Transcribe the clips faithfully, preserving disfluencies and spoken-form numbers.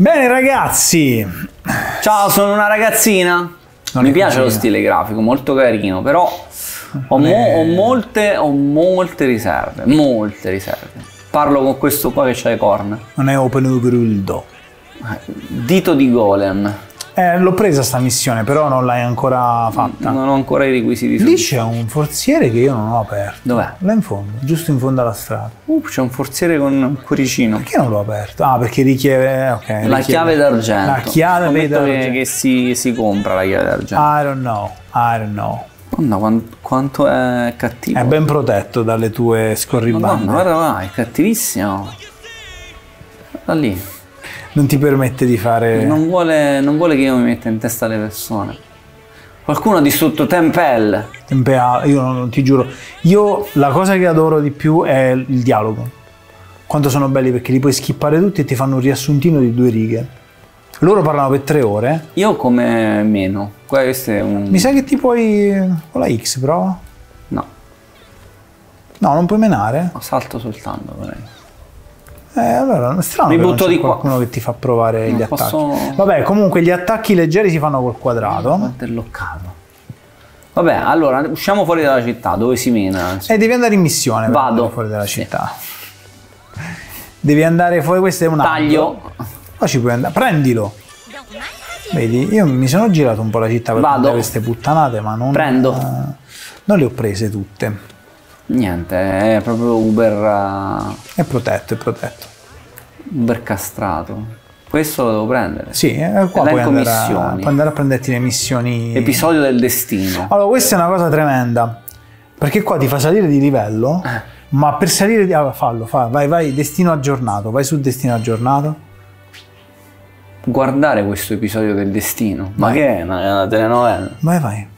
Bene ragazzi, ciao, sono una ragazzina. Non mi piace lo stile grafico, molto carino, però ho, mo ho, molte, ho molte riserve, molte riserve. Parlo con questo qua che c'ha le corna. Non è open per il do. Dito di golem. Eh, l'ho presa sta missione, però non l'hai ancora fatta. Non ho ancora i requisiti. Lì c'è un forziere che io non ho aperto. Dov'è? Là in fondo, giusto in fondo alla strada. Uh, c'è un forziere con un cuoricino. Perché non l'ho aperto? Ah, perché richiede... Okay, la richiede... chiave d'argento. La chiave d'argento. Che si, si compra la chiave d'argento. I don't know, I don't know. Madonna, quanto è cattivo. È ben protetto dalle tue scorribande. Madonna, guarda là, è cattivissimo. Da lì. Non ti permette di fare... Non vuole, non vuole che io mi metta in testa le persone. Qualcuno ha distrutto Tempel. Tempel, io non, non ti giuro. Io la cosa che adoro di più è il dialogo. Quanto sono belli perché li puoi skippare tutti e ti fanno un riassuntino di due righe. Loro parlano per tre ore. Io come meno. Questo è un... Mi sa che ti puoi... Con la X prova? No. No, non puoi menare? Salto soltanto, vorrei. Eh, allora, è strano. Mi butto di qua. Qualcuno che ti fa provare gli attacchi. Vabbè, comunque gli attacchi leggeri si fanno col quadrato. Quanto è loccato. Vabbè, allora usciamo fuori dalla città, dove si mena. E eh, devi andare in missione. Vado fuori dalla città. Sì. Devi andare fuori, questo è un taglio. Qua ci puoi andare. Prendilo. Vedi, io mi sono girato un po' la città per prendere queste puttanate, ma non prendo. Uh, non le ho prese tutte. Niente, è proprio uber... Uh... È protetto, è protetto. Uber castrato. Questo lo devo prendere. Sì, eh, qua puoi andare, a, puoi andare a prenderti le missioni... Episodio del destino. Allora, questa è una cosa tremenda. Perché qua ti fa salire di livello, eh. ma per salire di... Ah, fallo, fallo, vai, vai, destino aggiornato. Vai su destino aggiornato. Guardare questo episodio del destino. Ma vai. Che è? È una telenovela. Vai, vai.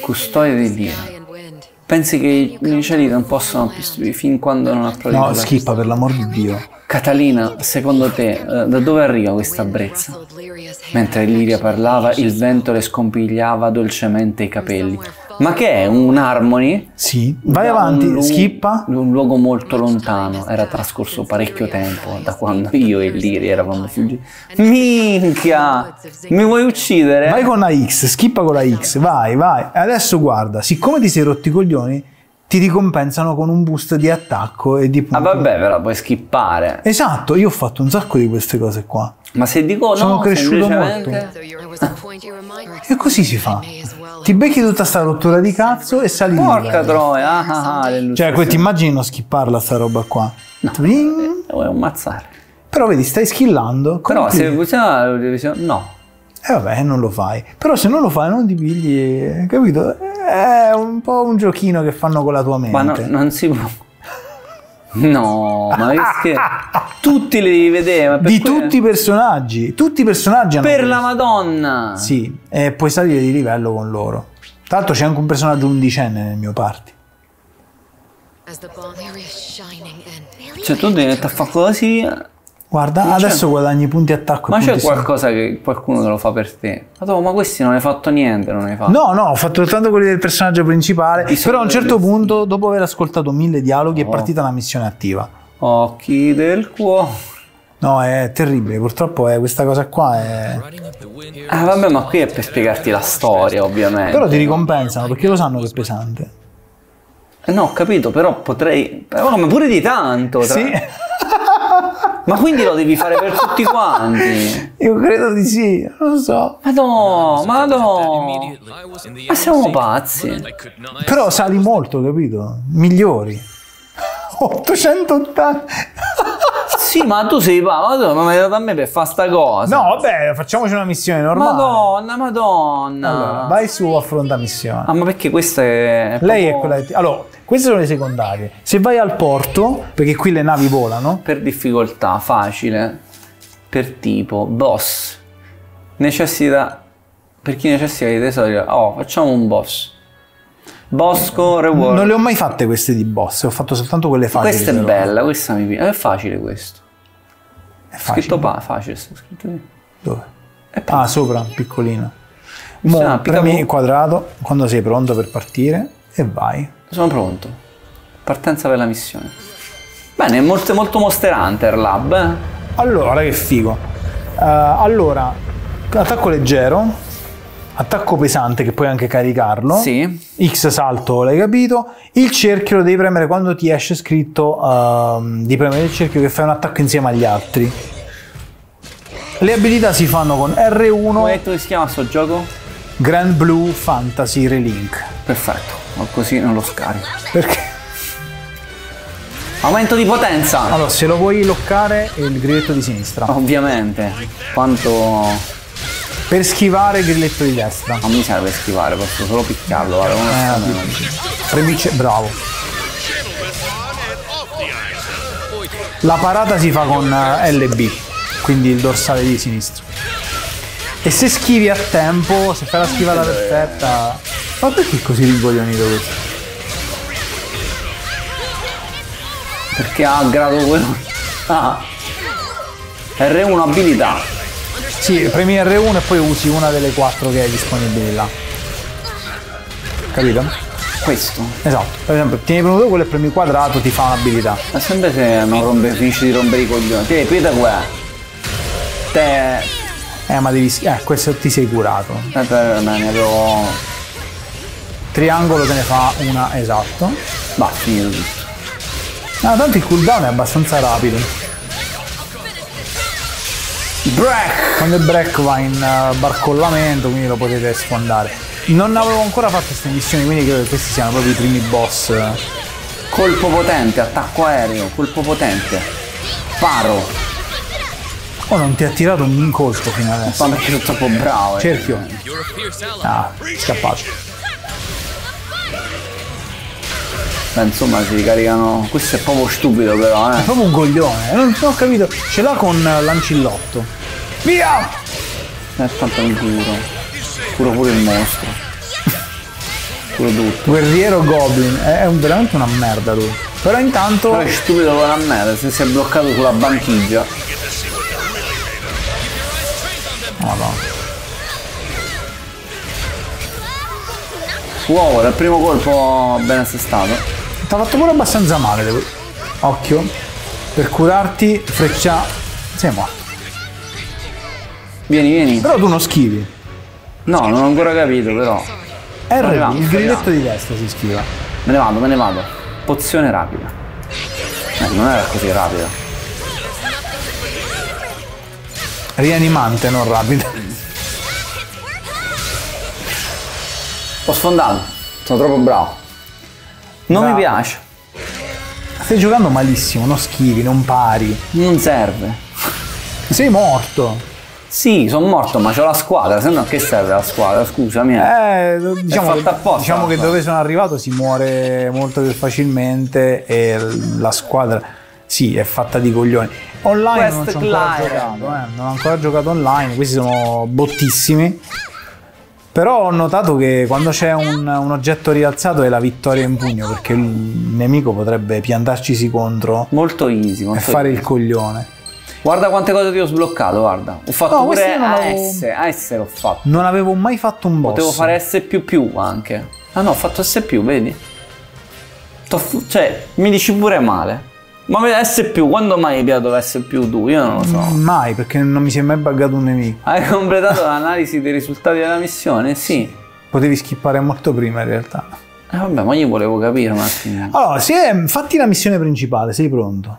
Custodia di Dio. Pensi che i cieli non possano più fin quando non approvi? No, schippa per l'amor di Dio. Catalina, secondo te da dove arriva questa brezza? Mentre Liria parlava, il vento le scompigliava dolcemente i capelli. Ma che è? Un harmony? Sì. Vai avanti, schippa. Un luogo molto lontano. Era trascorso parecchio tempo da quando io e Liria eravamo fuggiti. Minchia! Mi vuoi uccidere? Vai con la X, schippa con la X. Vai, vai. Adesso guarda, siccome ti sei rotto i coglioni, ti ricompensano con un boost di attacco e di punto. Ah vabbè, però puoi skippare. Esatto, io ho fatto un sacco di queste cose qua. Ma se dico no, sono cresciuto molto. E così si fa. Ti becchi tutta sta rottura di cazzo e sali in livello. Porca troia. Ah, ah, cioè, ti immagini non skipparla sta roba qua? No, vuoi ammazzare. Però vedi, stai skillando. Però se funziona la televisione, no. E eh vabbè, non lo fai. Però se non lo fai non ti pigli, capito? È un po' un giochino che fanno con la tua mente. Ma no, non si può. No, ma che tutti li devi vedere. Ma per di quelle... tutti i personaggi. Tutti i personaggi hanno... Per la Madonna! Sì, e puoi salire di livello con loro. Tra l'altro c'è anche un personaggio undicenne nel mio party. Cioè tu devi mettere a fare così... Guarda, ma adesso guadagni punti attacco. Ma c'è qualcosa che qualcuno te lo fa per te? Madonna, ma questi non hai fatto niente, non hai fatto. No, no, ho fatto soltanto quelli del personaggio principale. Però a un certo punto, dopo aver ascoltato mille dialoghi, oh. è partita la missione attiva. Occhi del cuore. No, è terribile, purtroppo è, questa cosa qua è... Ah vabbè, ma qui è per spiegarti la storia, ovviamente. Però ti ricompensano, perché lo sanno che è pesante. No, ho capito, però potrei... Però, ma pure di tanto, tra... Sì. Ma quindi lo devi fare per tutti quanti? Io credo di sì, non lo so. Ma no, ma no. Ma siamo pazzi. Però sali molto, capito? Migliori. ottocentottanta. Sì, ma tu sei pazzo, ma mi hai dato a me per fare sta cosa. No, vabbè, facciamoci una missione normale. Madonna, madonna. Allora, vai su affronta missione. Ah, ma perché questa è... Lei è quella... Allora, queste sono le secondarie. Se vai al porto, perché qui le navi volano. Per difficoltà, facile. Per tipo, boss. Necessita... Per chi necessita di tesori. Oh, facciamo un boss. Bosco Reward. Non le ho mai fatte queste di boss, ho fatto soltanto quelle facili. Questa è però. Bella, questa mi piace. È facile questo. È facile. Scritto pa, facile, scritto lì. Dove? È ah, sopra, piccolino. Mo, ah, premi quadrato quando sei pronto per partire e vai. Sono pronto. Partenza per la missione. Bene, è molto, molto Monster Hunter Lab. Eh? Allora, che figo. Uh, allora, attacco leggero, attacco pesante che puoi anche caricarlo. Sì. X salto, l'hai capito. Il cerchio lo devi premere quando ti esce scritto uh, di premere il cerchio che fai un attacco insieme agli altri. Le abilità si fanno con erre uno. Come hai detto che si chiama sto gioco? Granblue Fantasy Relink. Perfetto, ma così non lo scarico. Perché? Aumento di potenza! Allora, se lo vuoi loccare è il grilletto di sinistra. Ovviamente. Quanto... Per schivare il grilletto di destra. Non mi serve schivare, posso solo picchiarlo. Guarda, eh, Premice... Bravo. La parata si fa con elle bi, quindi il dorsale di sinistra. E se schivi a tempo, se fai la schivata perfetta... Ma perché è così rigoglionito questo? Perché ha grado quello. Ah. erre uno abilità. Sì, premi erre uno e poi usi una delle quattro che è disponibile là. Capito? Questo. Esatto. Per esempio, tieni premuto quello e premi quadrato ti fa un'abilità. Ma sempre se non rompe, finisci di rompere i coglioni. Ti ripeta qua. Te. Eh ma devi. Eh, questo ti sei curato. Eh, per me ne avevo. Triangolo te ne fa una, esatto. Va, finito. No, tanto il cooldown è abbastanza rapido. Break! Quando il break va in uh, barcollamento, quindi lo potete sfondare. Non avevo ancora fatto queste missioni, quindi credo che questi siano proprio i primi boss. Colpo potente, attacco aereo, colpo potente. Paro. Oh, non ti ha tirato un colpo fino adesso. Ma perché sono troppo bravo. Eh. Cerchio. Ah, scappato. Beh, insomma si ricaricano. Questo è proprio stupido però, eh. È proprio un coglione, non ho capito. Ce l'ha con l'ancillotto. Via! Eh, tanto mi curo. Curo pure il mostro. Curo tutto. Guerriero Goblin, è veramente una merda lui. Però intanto. Però è stupido con la merda, se si è bloccato sulla banchigia. Oh no. Wow, dal primo colpo ben assestato. T'ha fatto pure abbastanza male, devo... Occhio. Per curarti, freccia... Sei morto. Vieni, vieni. Però tu non schivi. No, non ho ancora capito, però. erre bi, il grilletto di destra si schiva. Me ne vado, me ne vado. Pozione rapida. Eh, non era così rapida. Rianimante, non rapida. Ho sfondato. Sono troppo bravo. Non bravo. Mi piace. Stai giocando malissimo, non schivi, non pari. Non serve. Sei morto. Sì, sono morto, ma c'ho la squadra, se no che serve la squadra? Scusami. Eh, diciamo, che, apposta, diciamo che dove sono arrivato si muore molto più facilmente e la squadra sì, è fatta di coglioni. Online non ho ancora giocato, eh. Non ho ancora giocato online, questi sono bottissimi. Però ho notato che quando c'è un, un oggetto rialzato è la vittoria in pugno, perché il nemico potrebbe piantarcisi contro. Molto easy. Molto e fare easy. Il coglione. Guarda quante cose ti ho sbloccato, guarda. Ho fatto no, pure avevo... A S, A S l'ho fatto. Non avevo mai fatto un boss. Potevo fare S++ anche. Ah no, ho fatto S+, vedi? Cioè, mi dici pure male. Ma S+, quando mai hai piato S+, tu? Io non lo so. Mai, perché non mi si è mai buggato un nemico. Hai completato l'analisi dei risultati della missione? Sì. Potevi skippare molto prima in realtà. Eh vabbè, ma io volevo capire un attimo. Allora, se fatti la missione principale, sei pronto?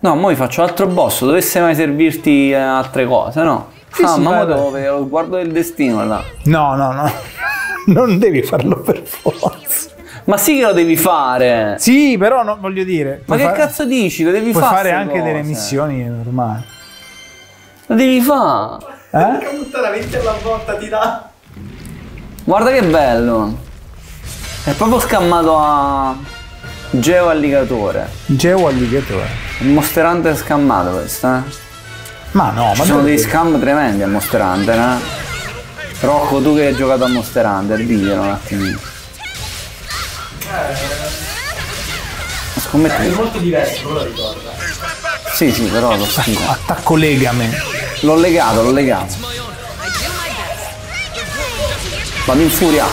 No, mo' faccio altro boss, dovesse mai servirti eh, altre cose, no? Sì, ah, sì, ma devo vedere lo sguardo del destino là. No, no, no. Non devi farlo per forza. Ma sì che lo devi fare! Sì, però no, voglio dire... Ma che fare... cazzo dici? Lo devi fare? Puoi fare anche cose. Delle missioni normali. Lo devi fare! Eh? Puttana, metti alla botta, ti dà! Guarda che bello! È proprio scammato a... Geo Alligatore. Geo Alligatore. Un Monster Hunter scammato questo, eh? Ma no, Ci ma... Ci sono dei dire. Scam tremendi a Monster Hunter, eh? Rocco, tu che hai giocato a Monster Hunter, diglielo un attimino. Scommetto. È molto diverso, non lo ricorda. Sì, sì, però lo attacco, attacco legame. L'ho legato, l'ho legato. Vado in furia.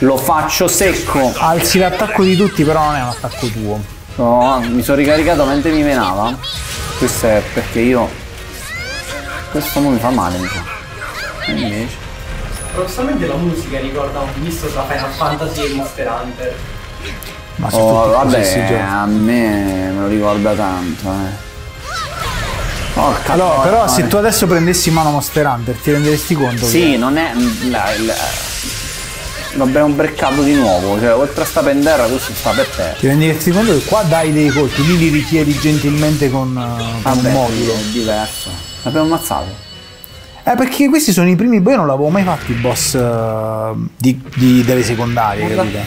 Lo faccio secco. Alzi l'attacco di tutti, però non è un attacco tuo. No, mi sono ricaricato mentre mi menava. Questo è perché io... Questo mi fa male, mi fa. E invece... Probabilmente la musica ricorda un misto tra Final Fantasy e Monster Hunter. Ma oh, vabbè, a me me lo ricorda tanto, eh. Porca allora, porca, però se tu adesso prendessi in mano Monster Hunter ti renderesti conto? Sì, che... non è... L'abbiamo breccato di nuovo, cioè oltre a sta penderra questo sta per terra. Ti renderesti conto che qua dai dei colpi, lì li richiedi gentilmente con, uh, con un modulo. È diverso. L'abbiamo ammazzato. Eh, perché questi sono i primi, io non l'avevo mai fatto i boss uh, di, di, delle secondarie, allora, capite?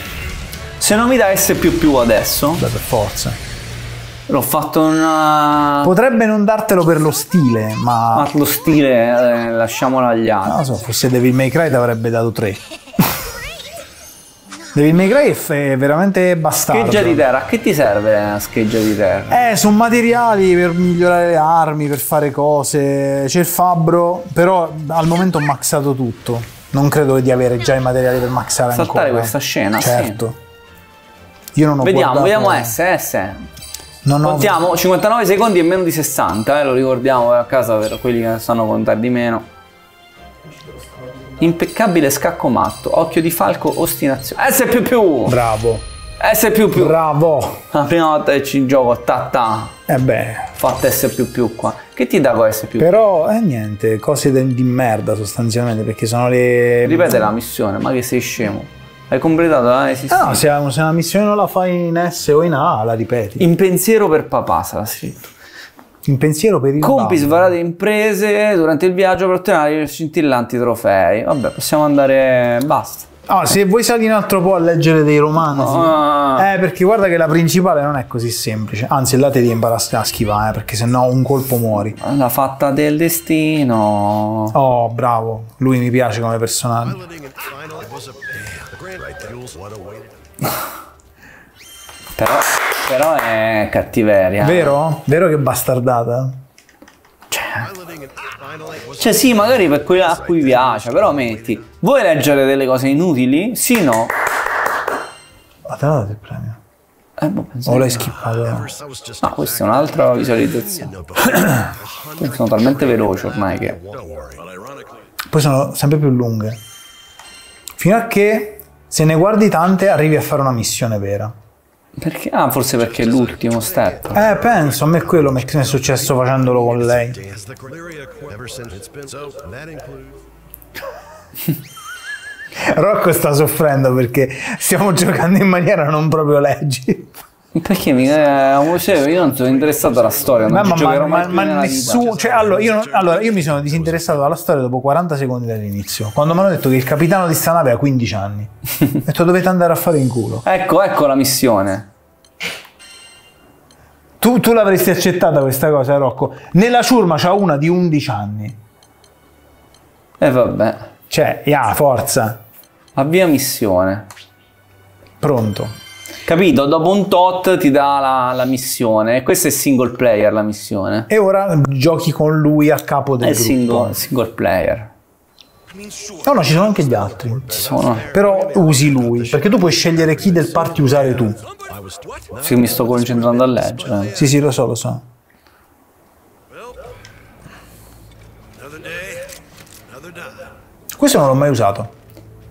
Se non mi dà S più più adesso... Beh, per forza. L'ho fatto una... Potrebbe non dartelo per lo stile, ma... Ma lo stile eh, lasciamolo agli altri. Non lo so, forse Devil May Cry ti avrebbe dato tre. Devil May Cry è veramente bastardo. Scheggia di terra, a che ti serve una scheggia di terra? Eh, sono materiali per migliorare le armi, per fare cose. C'è il fabbro, però al momento ho maxato tutto. Non credo di avere già i materiali per maxare ancora. Saltare questa scena, certo. Sì. Io non ho vediamo, guardato... Vediamo, vediamo S, S. Non ho... Contiamo cinquantanove secondi e meno di sessanta, eh, lo ricordiamo a casa per quelli che sanno contare di meno. Impeccabile scacco matto, occhio di falco, ostinazione. S più più! Bravo! S più più! Bravo! La prima volta che ci gioco, tatta! E beh! Fatta S più più qua. Che ti dà con S più più? Però, eh, niente, cose di merda sostanzialmente, perché sono le... Ripete la missione, ma che sei scemo. Hai completato la esistenza? Ah, no, se, se una missione non la fai in S o in A, la ripeti. In pensiero per papà sarà scritto. In pensiero per il compi svariate imprese durante il viaggio per ottenere scintillanti trofei. Vabbè, possiamo andare... basta. Ah, se vuoi salire un altro po' a leggere dei romanzi. No. Eh, perché guarda che la principale non è così semplice. Anzi, là te devi imparare a schivare, eh, perché sennò un colpo muori. La fatta del destino. Oh, bravo. Lui mi piace come personaggio. Però, però è cattiveria. Vero? Vero che bastardata? Cioè, cioè sì, magari per quella a cui piace, però metti, vuoi leggere delle cose inutili? Sì, no. Ma te l'ho dato il premio? Eh, boh, o l'hai schippato? No, questa è un'altra visualizzazione. Sono talmente veloci ormai che... Poi sono sempre più lunghe. Fino a che... Se ne guardi tante arrivi a fare una missione vera. Perché? Ah, forse perché è l'ultimo step. Eh, penso, a me è quello che mi è successo facendolo con lei. Rocco sta soffrendo perché stiamo giocando in maniera non proprio legge. Perché mi eh, cioè, io non sono interessato alla storia, non ma, ma, ma, ma nessuno, cioè, allora, io non, allora io mi sono disinteressato dalla storia dopo quaranta secondi dall'inizio, quando mi hanno detto che il capitano di sta nave ha quindici anni. Ho detto dovete andare a fare in culo. Ecco, ecco la missione. Tu, tu l'avresti accettata questa cosa, Rocco? Nella ciurma c'ha una di undici anni. E eh, vabbè. Cioè, yeah, forza. Avvia missione. Pronto. Capito? Dopo un tot ti dà la, la missione. Questa è single player la missione. E ora giochi con lui a capo del è gruppo. È single, single player. No, no, ci sono anche gli altri. Ci sono. Però usi lui, perché tu puoi scegliere chi del party usare tu. Sì, mi sto concentrando a leggere. Sì, sì, lo so, lo so. Questo non l'ho mai usato.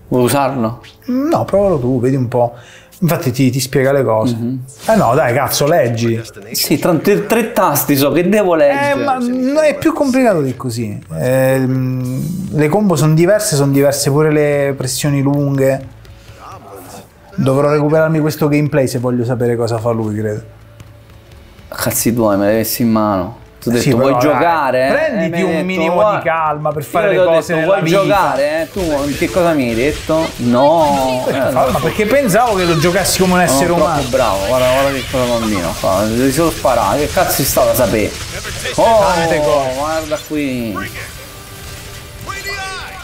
Vuoi usarlo? No, provalo tu, vedi un po'. Infatti ti, ti spiega le cose. Mm-hmm. Eh no, dai, cazzo, leggi. Sì, tra tre, tre tasti so che devo leggere. Eh, ma non è più complicato di così. Eh, le combo sono diverse, sono diverse pure le pressioni lunghe. Dovrò recuperarmi questo gameplay se voglio sapere cosa fa lui, credo. Cazzi tuoi, me l'avessi in mano. Ti ho detto, sì, però, vuoi giocare? Eh, prenditi eh, un detto, minimo vuoi... di calma per fare le cose detto, vuoi vita. giocare? Eh? Tu che cosa mi hai detto? No! Eh, eh, no. Perché pensavo che lo giocassi come un essere no, umano. Bravo, guarda, guarda che cosa bambino fa. Devi solo sparare. Che cazzo è stato a sapere? Oh, guarda qui.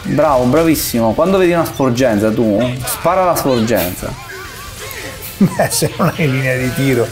Bravo, bravissimo. Quando vedi una sporgenza tu, spara la sporgenza. Beh, se non hai linea di tiro.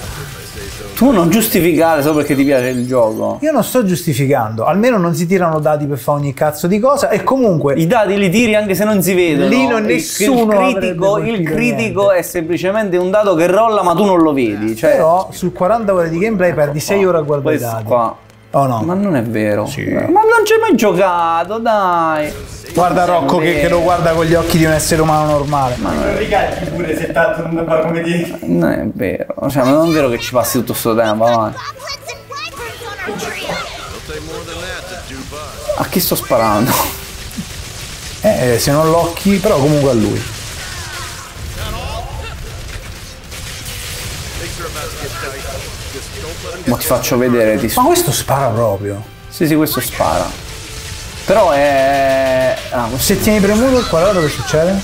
Tu non giustificare solo perché ti piace il gioco. Io non sto giustificando, almeno non si tirano dati per fare ogni cazzo di cosa. E comunque i dati li tiri anche se non si vedono. Lì non nessuno il critico, il critico è semplicemente un dato che rolla ma tu non lo vedi, cioè... Però su quaranta ore di gameplay ecco perdi sei ore a guardare i dati qua. Oh no. Ma non è vero, sì. Ma non ci hai mai giocato, dai. Guarda Rocco che, che lo guarda con gli occhi di un essere umano normale. Ma non ricatti pure se tanto non parlo come dire. Non è vero, cioè, ma non è vero che ci passi tutto sto tempo, vai. A chi sto sparando? Eh, se non l'occhi, però comunque a lui. Ma ti faccio vedere, ti... Ma questo spara proprio. Sì, sì, questo spara. Però è... Ah, questo... Se tieni premuto il quadrato che succede?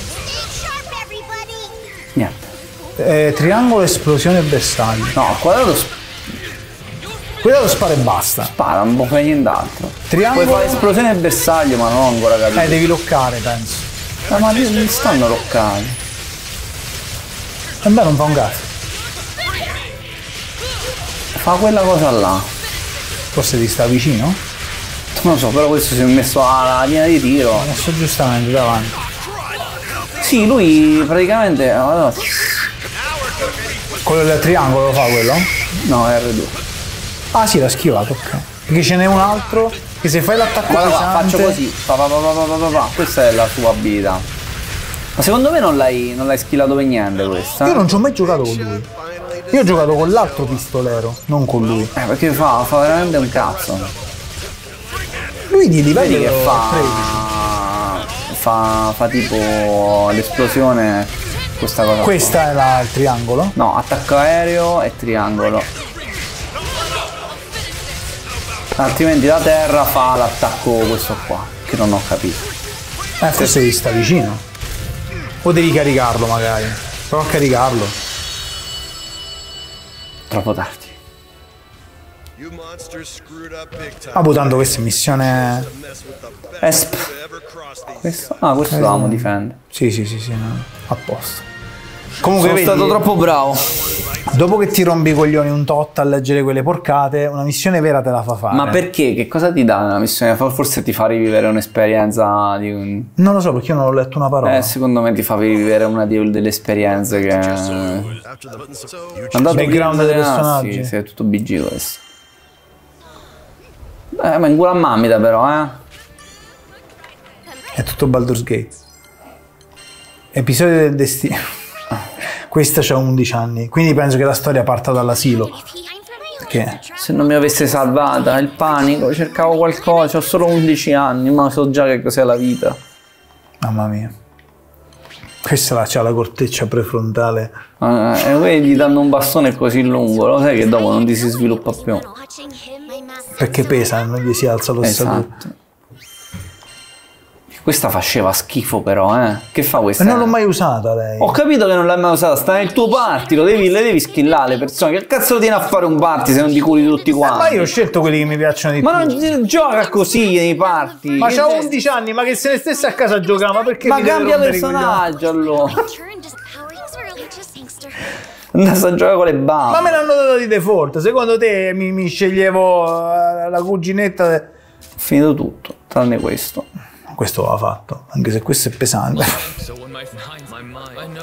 Niente. Eh, triangolo, esplosione e bersaglio. No, il quadrato... Sp... Quadrato spara e basta. Spara, non può fare nient'altro. Triangolo... Puoi fare esplosione e bersaglio, ma non ho ancora capito. Eh, devi loccare, penso. Ma, ma li stanno loccando. E beh, non fa un cazzo. Fa quella cosa là. Forse ti sta vicino? Non lo so, però questo si è messo alla linea di tiro. L'ho messo giustamente davanti. Sì, lui praticamente... Allora... Quello del triangolo lo fa quello? No, è erre due. Ah sì, l'ha schivato, ok. Perché ce n'è un altro che se fai l'attacco pesante... Faccio così. Pa, pa, pa, pa, pa, pa, pa. Questa è la sua abilità. Ma secondo me non l'hai schillato per niente questa. Io non ci ho mai giocato con lui. Io ho giocato con l'altro pistolero, non con lui. Eh, perché fa, fa veramente un cazzo. Lui di livello che fa, fa... Fa tipo l'esplosione, questa cosa. Questa qua è la, il triangolo? No, attacco aereo e triangolo. Altrimenti da terra fa l'attacco questo qua, che non ho capito. Eh, forse gli sta vicino. O devi caricarlo magari. Prova a caricarlo. Troppo tardi. Ah, boh, tanto questa è missione... Esp. Questo? Ah, questo dovevamo difendere. Sì, sì, sì, sì, no. A posto. Comunque sono vedi, stato troppo bravo. Dopo che ti rompi i coglioni un tot a leggere quelle porcate, una missione vera te la fa fare. Ma perché? Che cosa ti dà una missione? Forse ti fa rivivere un'esperienza di un... Non lo so, perché io non ho letto una parola. Eh, secondo me ti fa rivivere una di... delle esperienze che... Andato background dei personaggi. Sì, sì, è tutto bi gi questo. Eh, ma in culo a mammita però, eh. È tutto Baldur's Gate. Episodio del destino. Questa c'ha undici anni, quindi penso che la storia parta dall'asilo. Perché? Se non mi avesse salvata, il panico, cercavo qualcosa, ho solo undici anni, ma so già che cos'è la vita. Mamma mia. Questa c'ha la corteccia prefrontale. Ah, e poi gli danno un bastone così lungo, lo sai che dopo non ti si sviluppa più. Perché pesa, non gli si alza l'ossatura. Esatto. Questa faceva schifo però, eh. Che fa questa? Ma non l'ho mai usata lei. Ho capito che non l'hai mai usata, sta nel tuo party, lo devi, le devi skillare le persone. Che cazzo lo tieni a fare un party se non ti curi tutti quanti? Eh, ma io ho scelto quelli che mi piacciono di ma più. Ma non gioca così nei party. Ma c'ha undici anni, ma che se ne stesse a casa a giocare, ma perché? Ma cambia personaggio allora. Andasse a giocare con le bambole. Ma me l'hanno dato di default, secondo te mi, mi sceglievo la cuginetta? De... Ho finito tutto, tranne questo. Questo l'ha fatto, anche se questo è pesante.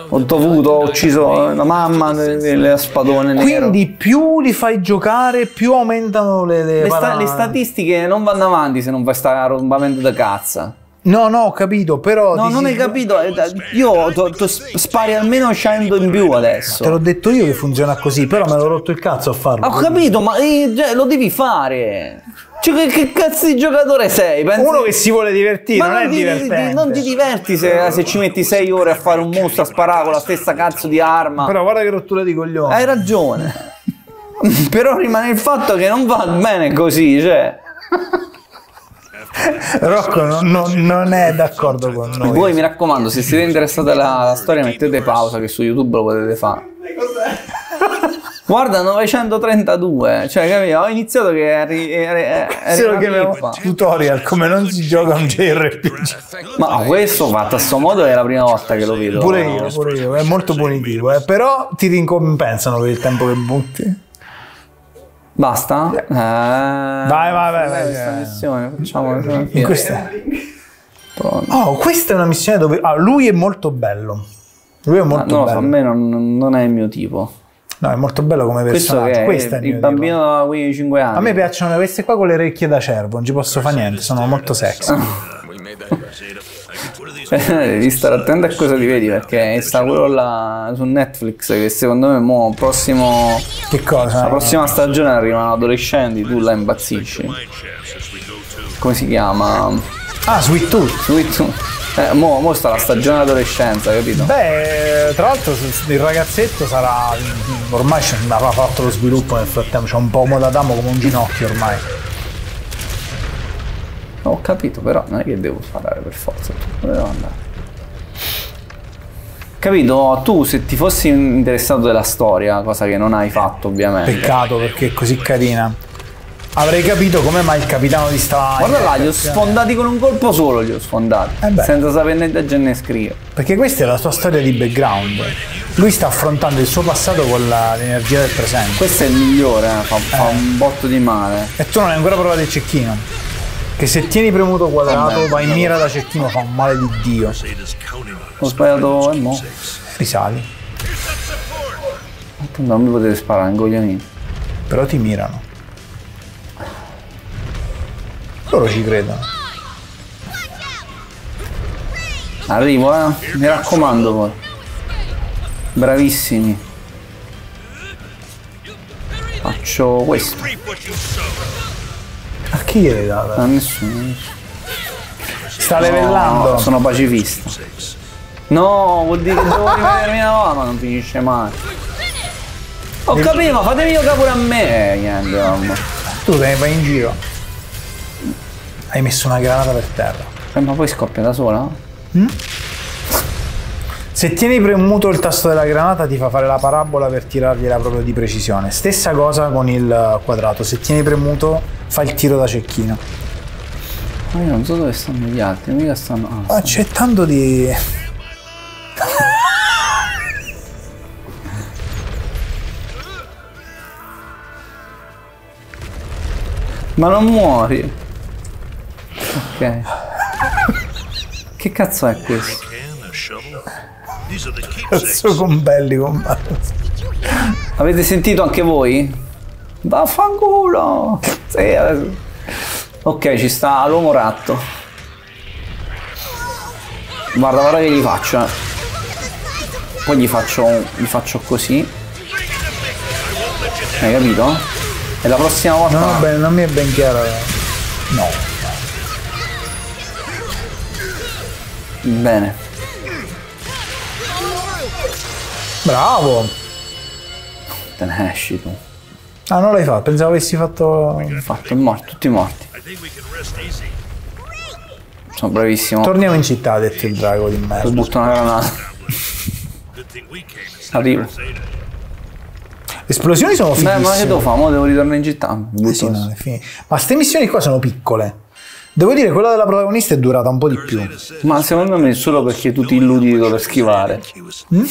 Ho dovuto, ho ucciso la mamma delle spadone nero. Quindi più li fai giocare, più aumentano le... Le, le, sta, le statistiche non vanno avanti se non fai sta rompamento da cazza. No, no, ho capito, però... No, non hai capito, io to, to spari almeno cento in più adesso. Te l'ho detto io che funziona così, però me l'ho rotto il cazzo a farlo. Ho capito, ma eh, lo devi fare. Cioè, che, che cazzo di giocatore sei? Pensi... Uno che si vuole divertire, ma non, non è ti, divertente. Ti, non ti diverti se, se ci metti sei ore a fare un mostro a sparare con la stessa cazzo di arma. Però guarda che rottura di coglione. Hai ragione. Però rimane il fatto che non va bene così, cioè... Rocco non, non, non è d'accordo con noi. Voi mi raccomando, se siete interessati alla storia mettete pausa che su YouTube lo potete fare. Guarda novecentotrentadue, cioè capito? Ho iniziato che è solo che avevo fatto tutorial come non si gioca un gi erre pi gi. Ma questo fatto a sto modo è la prima volta che lo vedo. Pure io, pure io, è molto punitivo, eh. Però ti ricompensano per il tempo che butti. Basta? Eh, vai, vai, vai. vai questa eh. missione, facciamo eh, in questa. Oh, questa è una missione dove... Ah, lui è molto bello. Lui è molto ah, no, bello. No, a me non, non è il mio tipo. No, è molto bello come personaggio. Questo è il, il bambino da quindici anni. A me piacciono queste qua con le orecchie da cervo, non ci posso fare niente, sono molto sexy. Devi stare attento a cosa ti vedi, perché sta quello là su Netflix che secondo me mo prossimo... Che cosa? La prossima stagione arrivano adolescenti, tu la impazzisci. Come si chiama? Ah, Sweet Tooth. Sweet Tooth. Eh, mo, mo sta la stagione adolescenza, capito? Beh, tra l'altro il ragazzetto sarà... ormai avrà fatto lo sviluppo nel frattempo, c'è un po' Modatamo come un ginocchio ormai. Ho capito, però non è che devo sparare per forza, devo andare. Capito? Tu se ti fossi interessato della storia, cosa che non hai fatto ovviamente. Peccato, perché è così carina. Avrei capito come mai il capitano di sta... Guarda là, li ho sfondati con un colpo solo, li ho sfondati. Eh senza saperne da genne scrivere. Perché questa è la sua storia di background. Lui sta affrontando il suo passato con l'energia del presente. Questo è il migliore, eh. Fa, eh. fa un botto di male. E tu non hai ancora provato il cecchino. Che se tieni premuto quadrato, vai in mira da cecchino, fa un male di Dio. Ho sbagliato e mo. Risali. Non mi potete sparare, ingoglianini. Però ti mirano. Loro ci credono. Arrivo, eh. Mi raccomando poi. Bravissimi. Faccio questo. A chi gliel'hai dato? A nessuno. Sta levellando. No, sono pacifista. No, vuol dire che devo rimanermi una volta, ma non finisce mai. Ho capito, ma fatemi giocare pure a me. Eh, niente, mamma. Tu te ne vai in giro. Hai messo una granata per terra. Eh, ma poi scoppia da sola? Mm? Se tieni premuto il tasto della granata ti fa fare la parabola per tirargliela proprio di precisione. Stessa cosa con il quadrato. Se tieni premuto fa il tiro da cecchino. Ma io non so dove stanno gli altri, mica stanno... Ah, stanno... c'è tanto di... Ma non muori! Ok. Che cazzo è questo? Cazzo con belli combatti. Avete sentito anche voi? Vaffanculo! Sì, adesso. Ok, ci sta l'uomo ratto. Guarda, guarda che gli faccio. Eh. Poi gli faccio, gli faccio così. Hai capito? E la prossima volta... No, beh, non mi è ben chiaro. No. Bene. Bravo. Te ne esci tu. Ah, non l'hai fatto, pensavo avessi fatto... Fatto, morto, tutti morti. Sono bravissimo. Torniamo in città, ha detto il drago di merda. Ho buttato una granata. Arrivo. Le esplosioni sono finite. Beh, ma che devo fare? Mo devo ritornare in città. Eh sì, no, ma ste missioni qua sono piccole. Devo dire, quella della protagonista è durata un po' di più. Ma secondo me è solo perché tu ti illudi di dover schivare. Mm?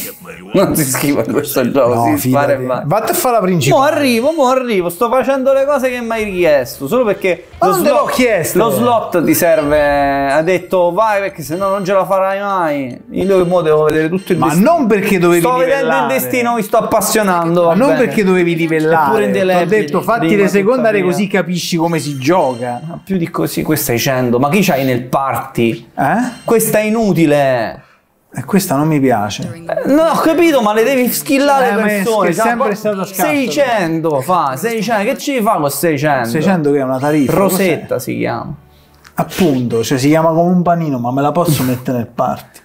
Non si schiva in questo gioco, no, si spara e vai. Vatti a fare la principale. Mo arrivo, mo arrivo, sto facendo le cose che mi hai richiesto. Solo perché lo, non slot, te l'ho chiesto. Lo slot ti serve, ha detto vai perché sennò non ce la farai mai. Io mo devo vedere tutto il ma destino. Ma non perché dovevi sto livellare. Sto vedendo il destino, mi sto appassionando. Ma non bene. Perché dovevi livellare. Ti ho detto fatti le secondarie così capisci come si gioca. Ma più di così, questa dicendo, ma chi c'hai nel party? Eh? Questa è inutile. E questa non mi piace. Eh, non ho capito, ma le devi skillare le eh, persone. È sempre stato scarso. seicento fa, seicento, che ci fa con seicento? seicento che è una tariffa. Rosetta si chiama. Appunto, cioè si chiama come un panino, ma me la posso mettere nel party.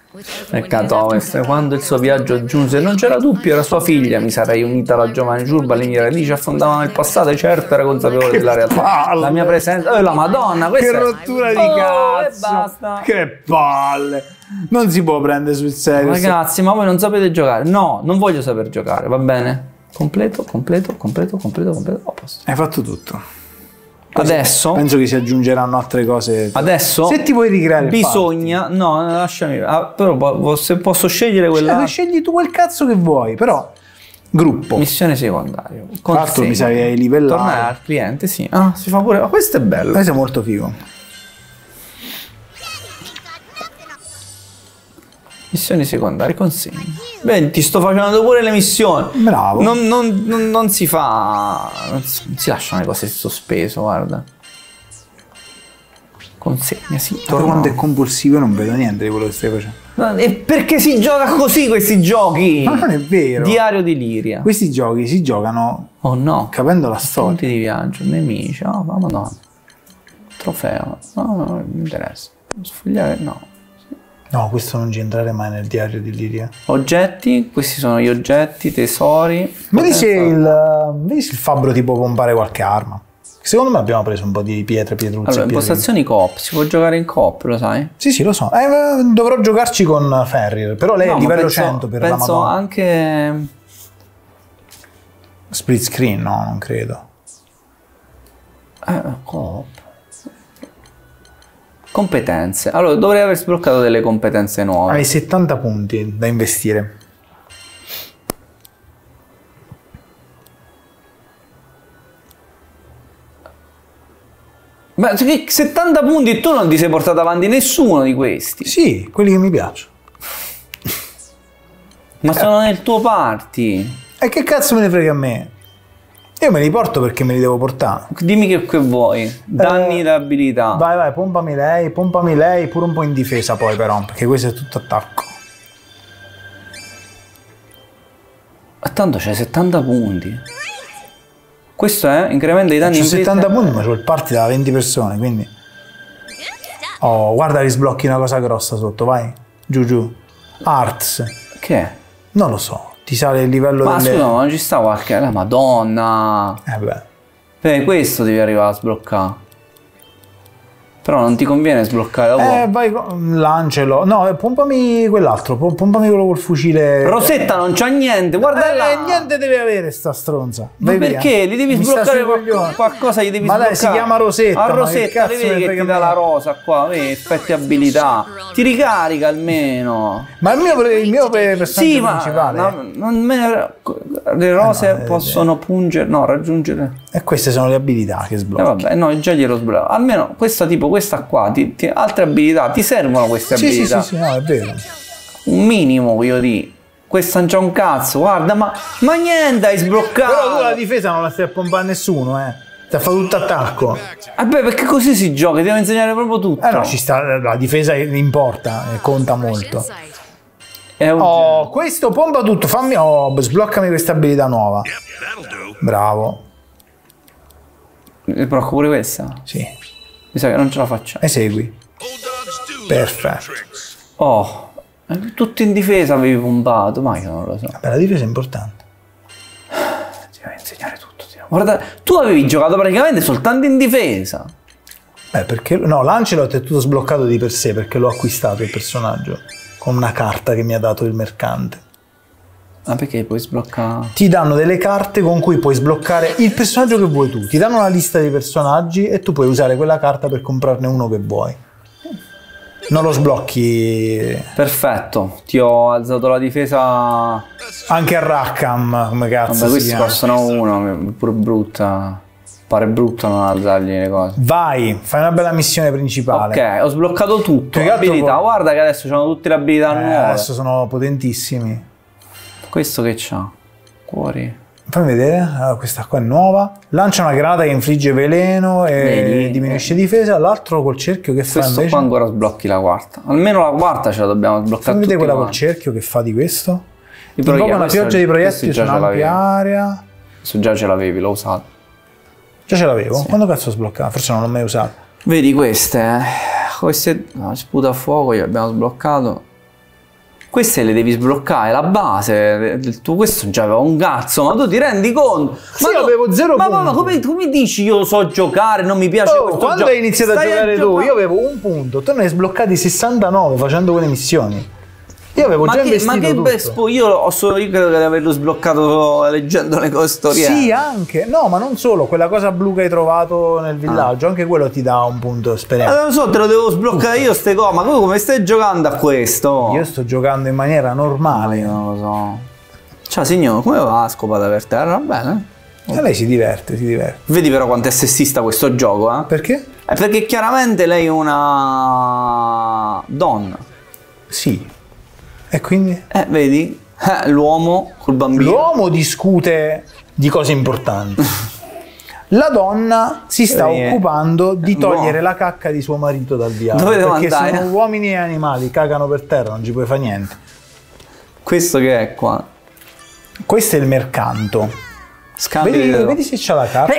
Peccato, quando il suo viaggio giunse non c'era dubbio, era sua figlia. Mi sarei unita alla giovane giurba, le mie radici affondavano nel passato e certo era consapevole che della realtà. Palle. La mia presenza... Oh, la madonna, questa che è... rottura di oh, cazzo! E basta. Che palle! Non si può prendere sul serio. Ragazzi, ma voi non sapete giocare? No, non voglio saper giocare, va bene? Completo, completo, completo, completo, completo. Oh, posto. Hai fatto tutto. Adesso penso che si aggiungeranno altre cose. Adesso se ti vuoi ricreare bisogna party. No, lasciami, ah, però se posso scegliere quella, scegli tu quel cazzo che vuoi, però Gruppo. Missione secondaria. Fatto, mi sa che hai livellato. Tornare al cliente, sì. Ah, si fa pure. Ma questo è bello. Questo è molto figo. Missioni secondarie, consegna. Beh, ti sto facendo pure le missioni. Bravo. Non, non, non, non si fa. Non si lasciano le cose in sospeso, guarda. Consegna, sì. Torno quando è compulsivo, non vedo niente di quello che stai facendo. No, e perché si gioca così questi giochi? Ma non è vero. Diario di Liria. Questi giochi si giocano. Oh no. Capendo la storia. Punti di viaggio, nemici. Oh, ma madonna. Trofeo. No, no, no, mi interessa. Sfogliare, no. No, questo non ci entrare mai nel diario di Liria. Oggetti, questi sono gli oggetti, tesori. Vedi se il, il fabbro tipo compare qualche arma. Secondo me abbiamo preso un po' di pietre, pietruzze. Allora, impostazioni coop, si può giocare in coop, lo sai? Sì, sì, lo so. Eh, dovrò giocarci con Ferrier, però lei è no, livello penso, cento per la Madonna. Penso anche... Split screen? No, non credo. Eh, coop. Competenze. Allora, dovrei aver sbloccato delle competenze nuove. Hai settanta punti da investire. Ma settanta punti tu non ti sei portato avanti nessuno di questi. Sì, quelli che mi piacciono. Ma eh. sono nel tuo party. E che cazzo me ne frega a me? Io me li porto perché me li devo portare. Dimmi che, che vuoi. Danni eh, da abilità. Vai, vai, pompami lei, pompami lei, pure un po' in difesa poi però, perché questo è tutto attacco. Ma tanto c'è settanta punti. Questo è incremento dei danni. C'ho settanta punti, ma c'ho il party da venti persone, quindi. Oh, guarda che sblocchi una cosa grossa sotto, vai. Giù, giù. Arts. Che è? Non lo so, ti sale il livello ma delle... Ma scusa, ma non ci sta qualche... La Madonna. Eh beh. Per questo devi arrivare a sbloccare. Però non ti conviene sbloccare dopo. Eh, vai, lancelo. No, pompami quell'altro, pompami quello col fucile. Rosetta non c'ha niente, guarda eh, là. Niente deve avere sta stronza. Vai ma via. Perché? Li devi mi sbloccare qualcosa, qualcosa gli devi ma sbloccare. Ma lei si chiama Rosetta. A Rosetta, vedi che, che ti dà la rosa qua, vedi, effetti abilità. Ti ricarica almeno. Ma il mio, il mio personaggio sì, principale. Ma, no, non me... Le rose eh no, possono eh, pungere, no, raggiungere. E queste sono le abilità che sblocchi. Eh vabbè, no, già glielo sblocco. Almeno questa tipo... Questa qua, ti, ti, altre abilità, ti servono queste sì, abilità? Sì, sì, sì, no, è vero. Un minimo, voglio dire. Questa non c'è un cazzo, guarda, ma, ma niente, hai sbloccato. Però tu la difesa non la stai a pompare a nessuno, eh. Ti ha fatto tutto attacco. Vabbè, perché così si gioca, ti devo insegnare proprio tutto. Eh no, ci sta, la difesa importa, conta molto. Oh, questo pompa tutto, fammi, oh, sbloccami questa abilità nuova. Bravo. E blocco pure questa? Sì. Mi sa che non ce la faccio. Esegui. Perfetto. Oh, tutto in difesa avevi pombato, ma io non lo so. Vabbè, la difesa è importante. Ti devo insegnare tutto. Ti devo... Guarda, tu avevi giocato praticamente soltanto in difesa. Beh, perché... No, Lancelot è tutto sbloccato di per sé, perché l'ho acquistato il personaggio. Con una carta che mi ha dato il mercante. Ma ah, perché puoi sbloccare... Ti danno delle carte con cui puoi sbloccare il personaggio che vuoi tu. Ti danno una lista di personaggi e tu puoi usare quella carta per comprarne uno che vuoi. Non lo sblocchi... Perfetto, ti ho alzato la difesa... Anche a Rackham, come cazzo. Vabbè, questi costano uno, pure brutta. Pare brutto non alzargli le cose. Vai, fai una bella missione principale. Ok, ho sbloccato tutto. Che abilità, può... guarda che adesso c'hanno tutte le abilità eh, nuove. Adesso sono potentissimi. Questo che c'ha? Cuori. Fammi vedere, allora, questa qua è nuova. Lancia una granata che infligge veleno e Veli. diminuisce difesa. L'altro col cerchio che questo fa invece... Questo qua ancora sblocchi la quarta. Almeno la quarta ce la dobbiamo sbloccare. Fammi vedere quella quanti. col cerchio che fa di questo. Invoca una pioggia di proiettili su un'ampia area. Questo già ce l'avevi, l'ho usato. Già ce l'avevo? Sì. Quando cazzo ho sbloccato? Forse non l'ho mai usato. Vedi queste? Eh? Queste... No, sputa a fuoco, gli abbiamo sbloccato. Queste le devi sbloccare, la base del tuo... Questo già aveva un cazzo, ma tu ti rendi conto? Ma sì, io avevo zero ma punti. Ma come, come dici io so giocare, non mi piace oh, questo quando gioco? Hai iniziato Stai a giocare a tu, giocare. Io avevo un punto, tu ne hai sbloccati sessantanove facendo quelle missioni. Io avevo ma già che, investito ma che bespo, io ho solo io credo di averlo sbloccato leggendo le cose storielle. Sì, anche. No, ma non solo, quella cosa blu che hai trovato nel villaggio, ah. anche quello ti dà un punto esperienza. Ma non so, te lo devo sbloccare tutto. Io ste cose, ma tu come stai giocando a questo? Io sto giocando in maniera normale. Io non lo so. Ciao signor, come va? Scopata per terra? Bene. E lei si diverte, si diverte. Vedi però quanto è sessista questo gioco, eh? Perché? È perché chiaramente lei è una donna. Sì. E quindi? Eh, vedi? Eh, l'uomo col bambino. L'uomo discute di cose importanti. La donna si sta eh, occupando di togliere no. la cacca di suo marito dal diavolo. Dove devo perché andare? Sono uomini e animali, cagano per terra, non ci puoi fare niente. Questo che è qua? Questo è il mercanto. Vedi, vedi se c'ha la carta.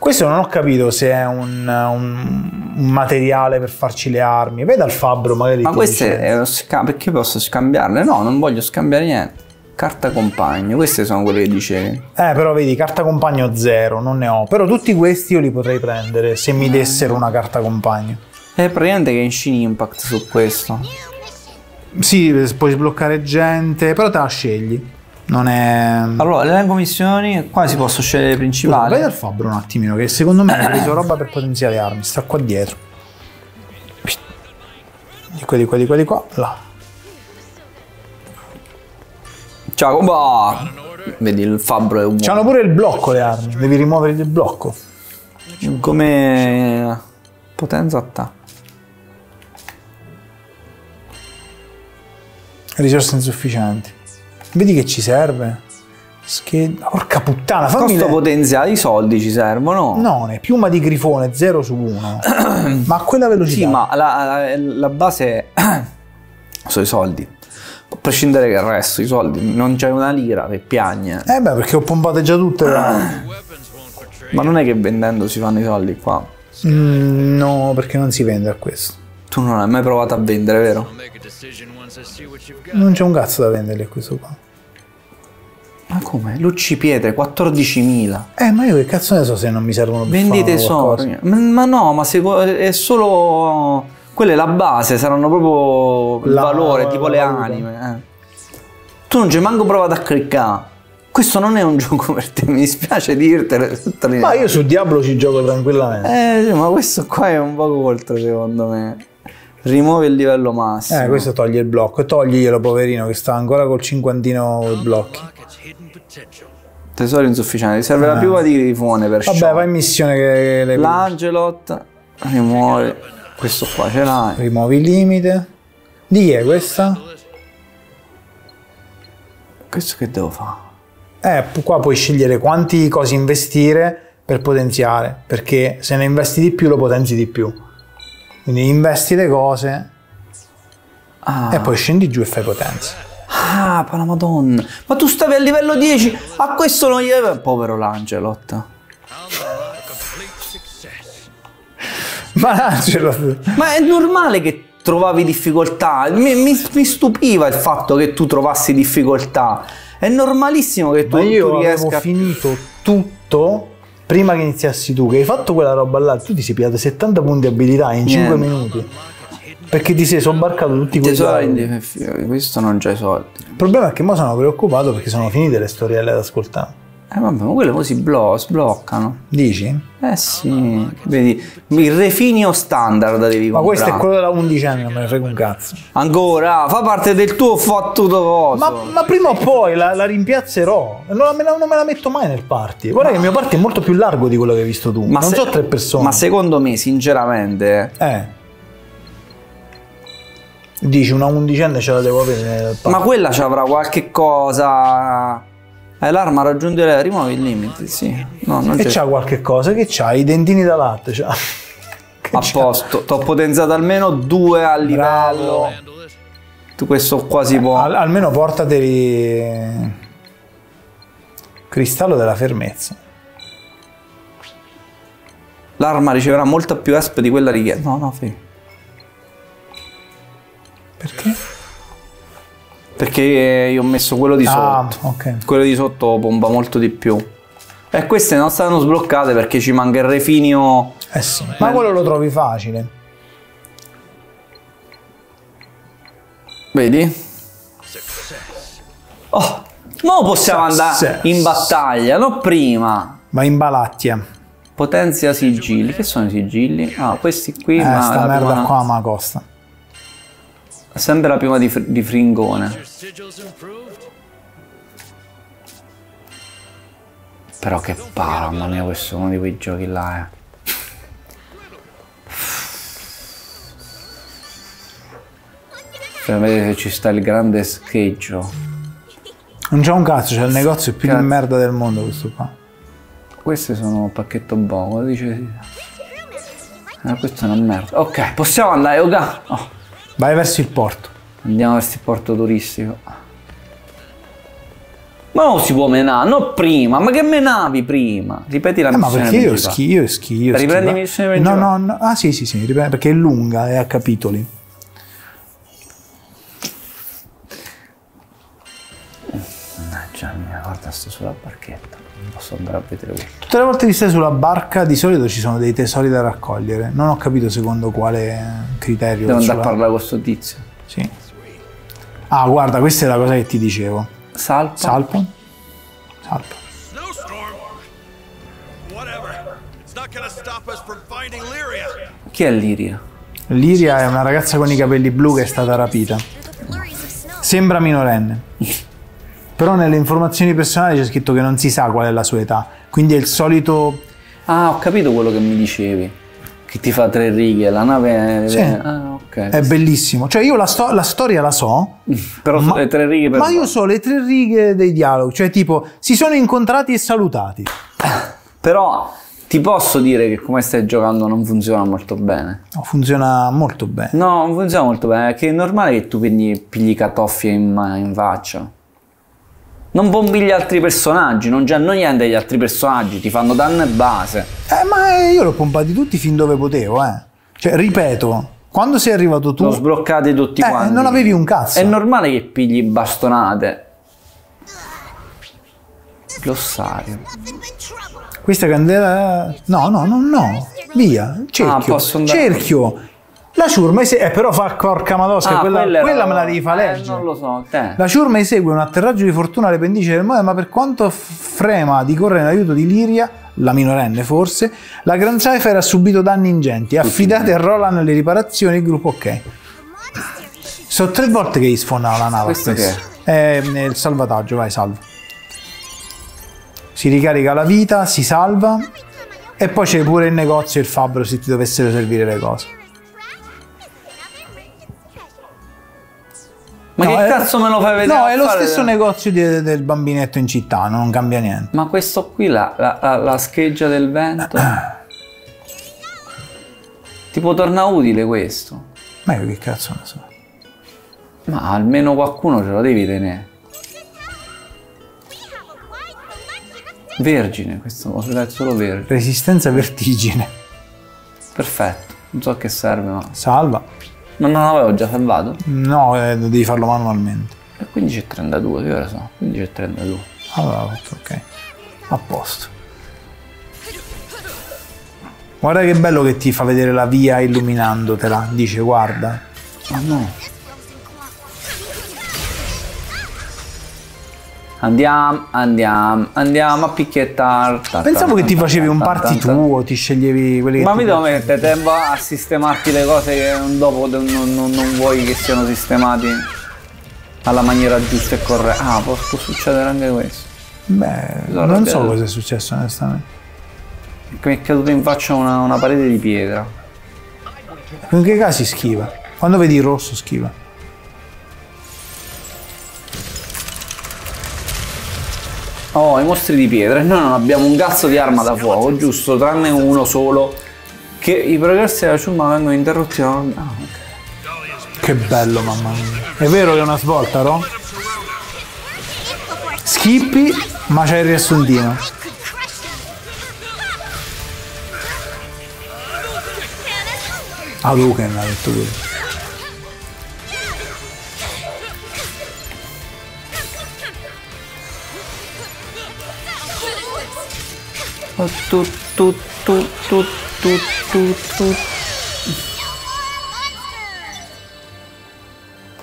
Questo non ho capito se è un, un, un materiale per farci le armi. Vedi al fabbro magari. Ma queste è, perché posso scambiarle? No, non voglio scambiare niente. Carta compagno, queste sono quelle che dicevi. Eh però vedi, carta compagno zero, non ne ho. Però tutti questi io li potrei prendere se mi dessero una carta compagno. È praticamente Genshin Impact su questo. Sì, puoi sbloccare gente, però te la scegli. Non è... Allora, l'elenco missioni, qua si possono scegliere le principali. Vai dal fabbro un attimino, che secondo me ha preso roba per potenziare armi. Sta qua dietro. Di qua, di qua, di qua, di qua, là. Ciao, comba! Vedi, il fabbro è un buon... C'hanno pure il blocco le armi, devi rimuovere il blocco. Come... potenza attacco. Risorse insufficienti. Vedi che ci serve? Scheda. Porca puttana, fammi questo le... potenziale, i soldi ci servono? No, ne piuma di grifone zero su uno. Ma a quella velocità. Sì, ma la, la, la base sono i soldi. A prescindere che il resto, i soldi. Non c'è una lira che piagne. Eh beh, perché ho pompato già tutte le... Ma non è che vendendo si fanno i soldi qua? Mm, no, perché non si vende a questo. Tu non hai mai provato a vendere, vero? Non c'è un cazzo da venderli questo qua. Ma come? Luccipiete, quattordicimila. Eh, ma io che cazzo ne so se non mi servono più. Vendite soldi. Ma no, ma se è solo... Quella è la base, saranno proprio il la, valore, la, tipo la, le la, anime. Eh. Tu non ci hai manco provato a cliccare. Questo non è un gioco per te, mi dispiace dirtelo. Ma io su Diablo ci gioco tranquillamente. Eh, ma questo qua è un poco oltre, secondo me. Rimuove il livello massimo. Eh, questo toglie il blocco. Togliglielo, poverino, che sta ancora col cinquantino blocchi. Tesoro insufficiente. Ti serve eh. la piuma di grifone per sciogliere. Vabbè, vai in missione che le... L'Angelot. Rimuove. Questo qua ce l'hai. Rimuovi il limite. Di chi è questa? Questo che devo fare? Eh, qua puoi scegliere quanti cose investire per potenziare. Perché se ne investi di più, lo potenzi di più. Quindi investi le cose ah. e poi scendi giù e fai potenza. Ah, per la madonna. Ma tu stavi a livello dieci, a questo non gli aveva... Povero l'Angelot. Ma l'Angelot... Ma è normale che trovavi difficoltà. Mi, mi, mi stupiva il fatto che tu trovassi difficoltà. È normalissimo che tu riesca... Ma io avevo a... finito tutto... Prima che iniziassi tu, che hai fatto quella roba là, tu ti sei pigliato settanta punti di abilità in cinque Niente. minuti. Perché ti sei sobbarcato tutti quei soldi. Questo non c'è soldi. Il problema è che mo sono preoccupato perché sono finite le storielle da ascoltare. Eh vabbè, ma quelle poi si blo sbloccano. Dici? Eh sì. Vedi, il refinio standard devi comprare. Ma questo è quello della undicenne, non me ne frega un cazzo. Ancora, fa parte del tuo fattuto coso. Ma, ma prima o poi la, la rimpiazzerò. Non me la, non me la metto mai nel party. Guarda ma... che il mio party è molto più largo di quello che hai visto tu. Ma non so tre persone. Ma secondo me, sinceramente... Eh. Dici, una undicenne ce la devo avere nel party. Ma quella ci avrà qualche cosa... Eh, l'arma raggiunge le... rimuovi il limite, sì. No, non e c'ha qualche cosa, che c'ha? I dentini da latte, c'ha. A posto, t'ho potenziato almeno due a livello. Tu questo quasi può... Al, almeno portateli... Cristallo della fermezza. L'arma riceverà molta più E S P di quella richiesta. No, no, fai. Perché? Perché io ho messo quello di sotto. Ah, okay. Quello di sotto pompa molto di più. E queste non stanno sbloccate perché ci manca il refinio. Eh sì. Beh. Ma quello lo trovi facile. Vedi? Oh, ma possiamo andare in battaglia, non prima. Ma in balattia. Potenzia sigilli. Che sono i sigilli? Ah, questi qui. Eh, ma sta merda prima... qua ma costa. Sempre la prima di, fr di Fringone. Però che palla, mamma mia, questo è uno di quei giochi là, eh. Per vedere se ci sta il grande scheggio. Non c'è un cazzo, c'è il negozio più cazzo. di merda del mondo questo qua. Questi sono pacchetto buono, dice. Ah, questo è una merda. Ok, possiamo andare, Oga. Oh. Vai verso il porto. Andiamo verso il porto turistico. Ma non si può menare, non prima, ma che menavi prima? Ripeti la eh, missione. Ma perché io schifo, io schifo. Riprendi la missione? No, no, no, ah sì, sì, sì, perché è lunga, è a capitoli. Guarda, sto sulla barchetta, non posso andare a vedere questo. Tutte le volte che stai sulla barca di solito ci sono dei tesori da raccogliere. Non ho capito secondo quale criterio. Devo andare sulla... a parlare con questo tizio. Sì. Ah, guarda, questa è la cosa che ti dicevo. Salpa. Salpa. Salpa. Chi è Liria? Liria è una ragazza con i capelli blu che è stata rapita. Sembra minorenne. Però nelle informazioni personali c'è scritto che non si sa qual è la sua età, quindi è il solito... Ah, ho capito quello che mi dicevi, che ti fa tre righe, la nave... È... Sì. Ah, okay. È bellissimo, cioè io la, sto la storia la so, però ma... le tre righe per ma io so le tre righe dei dialoghi, cioè tipo si sono incontrati e salutati. Però ti posso dire che come stai giocando non funziona molto bene. No, funziona molto bene. No, non funziona molto bene, perché è normale che tu pigli, pigli catoffie in, in faccia. Non bombigli altri personaggi, non già non niente gli altri personaggi, ti fanno danno e base. Eh, ma io l'ho pompati tutti fin dove potevo, eh. Cioè, ripeto, quando sei arrivato tu... L'ho sbloccati tutti eh, quanti. Non avevi un cazzo. È normale che pigli bastonate. Glossario. Questa candela... No, no, no, no. Via, cerchio, ah, cerchio. La ciurma esegue, eh, però fa corca madosca, ah, quella, quella, quella me la devi fare leggere. Eh, non lo so, te. La ciurma esegue un atterraggio di fortuna alle pendici del mare, ma per quanto frema di correre in aiuto di Liria, la minorenne forse, la Grand Cypher ha subito danni ingenti. Affidate a Roland le riparazioni, il gruppo ok. Sono tre volte che gli sfondava la nave. Questo che è? È il salvataggio, vai, salvo. Si ricarica la vita, si salva, e poi c'è pure il negozio e il fabbro se ti dovessero servire le cose. Ma no, che è, cazzo me lo fai vedere? No, è lo stesso del... negozio di, del bambinetto in città, non cambia niente. Ma questo qui, la, la, la, la scheggia del vento... tipo torna utile questo. Ma io che cazzo ne so. Ma almeno qualcuno ce lo devi tenere. Vergine, questo lo dai solo vergine. Resistenza vertigine. Perfetto, non so a che serve ma... Salva. Non l'avevo già salvato? No, eh, devi farlo manualmente. E quindici e trentadue, che ora so? quindici e trentadue. Allora, ok. A posto. Guarda che bello che ti fa vedere la via illuminandotela. Dice, guarda. Ma no. Andiamo, andiamo, andiamo a picchiettare. Pensavo che ti facevi un party tu o ti sceglievi quelli che... Ma mi devo mettere tempo a sistemarti le cose che dopo non, non, non vuoi che siano sistemati alla maniera giusta e corretta. Ah, può, può succedere anche questo. Beh, non so cosa è successo onestamente. Mi è caduta in faccia una, una parete di pietra. In che casi schiva? Quando vedi il rosso schiva. Oh, i mostri di pietra, noi non abbiamo un cazzo di arma da fuoco, giusto? Tranne uno solo. Che i progressi della ciurma vengono interrotti. Ah, okay. Che bello, mamma mia. È vero che è una svolta, no? Schippi, ma c'è il riassuntino. Ah, Luken l'ha detto lui. Tu, tu, tu, tu, tu, tu, tu.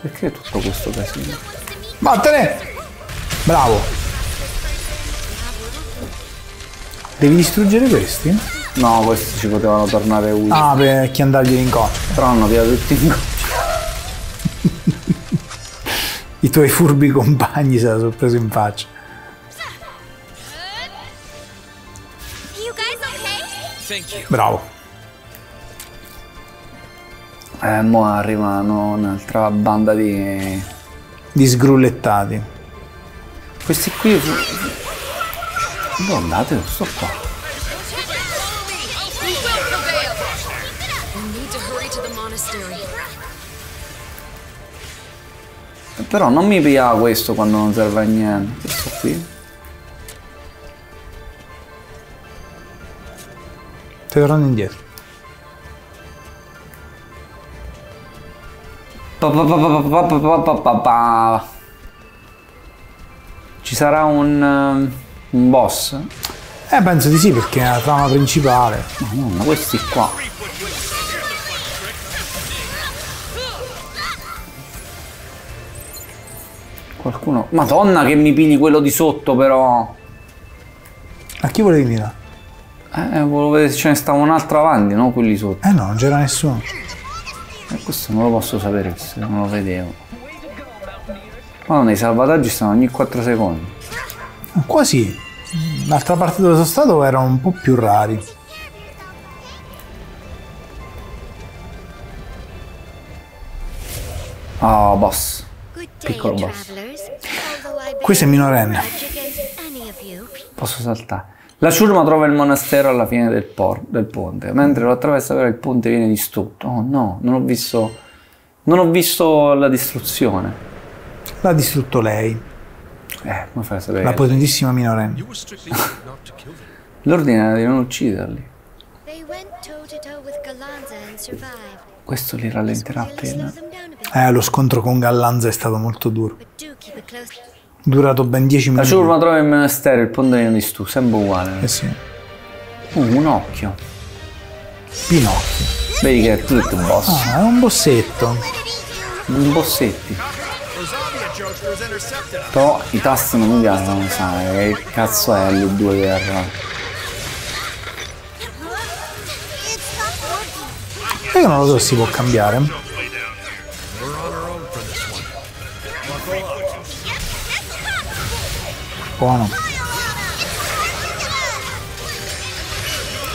Perché tutto questo casino? Vattene! Bravo! Devi distruggere questi? No, questi ci potevano tornare utili. Ah, per chi andargli in coccia. Però hanno tirato tutti in coccia. i tuoi furbi compagni se la sono preso in faccia. Bravo. Eh, mo arrivano un'altra banda di... di sgrullettati. Questi qui... guardate, sto qua. Però non mi pigliava questo quando non serve a niente. Questo qui. Stai tornando indietro. Ci sarà un, un boss? Eh, penso di sì, perché è la trama principale. No, no, questi qua. Qualcuno... Madonna che mi pigli quello di sotto, però. A chi volevi mirare? Eh, volevo vedere se ce ne stava un altro avanti, no? Quelli sotto. Eh no, non c'era nessuno. E questo non lo posso sapere, se non lo vedevo. Madonna, i salvataggi stanno ogni quattro secondi. Quasi. L'altra parte dove sono stato erano un po' più rari. Ah, oh, boss. Piccolo boss. Questo è minorenne. Posso saltare. La ciurma trova il monastero alla fine del, del ponte, mentre lo attraversa però il ponte viene distrutto. Oh no, non ho visto, non ho visto la distruzione. L'ha distrutto lei. Eh, come fai a sapere? La potentissima minorenne. L'ordine era di non ucciderli. Questo li rallenterà appena. Eh, lo scontro con Gallanza è stato molto duro. Durato ben dieci minuti. La ciurma trova il monastero, il ponte di Stu, sembra uguale. Eh sì. Uh, un occhio. Pinocchio. Vedi che è tutto un boss. Ah, è un bossetto. Un bossetti. Però i tasti non mi piacciono, non sai. Che cazzo è l'U due che arriva? Io non lo so, si può cambiare. Buono.